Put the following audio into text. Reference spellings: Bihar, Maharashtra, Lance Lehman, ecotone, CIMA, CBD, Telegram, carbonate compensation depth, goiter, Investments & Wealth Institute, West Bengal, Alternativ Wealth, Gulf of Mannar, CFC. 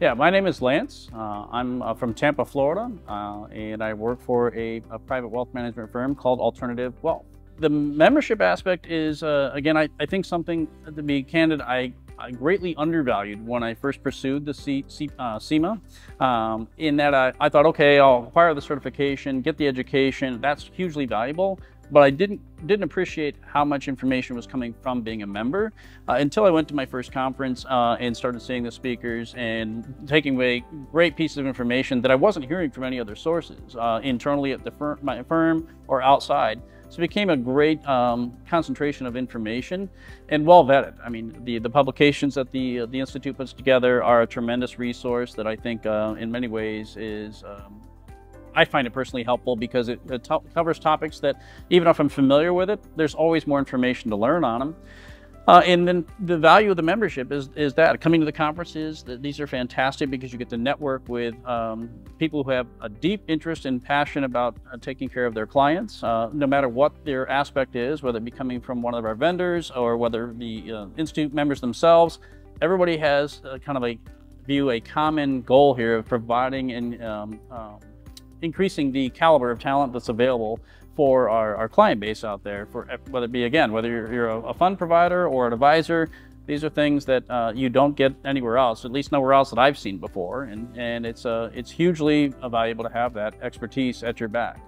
Yeah, my name is Lance. I'm from Tampa, Florida, and I work for a private wealth management firm called Alternativ Wealth. The membership aspect is, again, I think something, to be candid, I greatly undervalued when I first pursued the CIMA, in that I thought, okay, I'll acquire the certification, get the education, that's hugely valuable. But I didn't appreciate how much information was coming from being a member until I went to my first conference and started seeing the speakers and taking away great pieces of information that I wasn't hearing from any other sources internally at the firm, my firm, or outside. So it became a great concentration of information and well vetted. I mean, the publications that the Institute puts together are a tremendous resource that I think in many ways is I find it personally helpful because it covers topics that, even if I'm familiar with it, there's always more information to learn on them. And then the value of the membership is that coming to the conferences, these are fantastic because you get to network with people who have a deep interest and passion about taking care of their clients, no matter what their aspect is, whether it be coming from one of our vendors or whether the Institute members themselves. Everybody has kind of a common goal here of providing and increasing the caliber of talent that's available for our client base out there, for whether it be, again, whether you're a fund provider or an advisor. These are things that you don't get anywhere else, at least nowhere else that I've seen before, and it's hugely valuable to have that expertise at your back.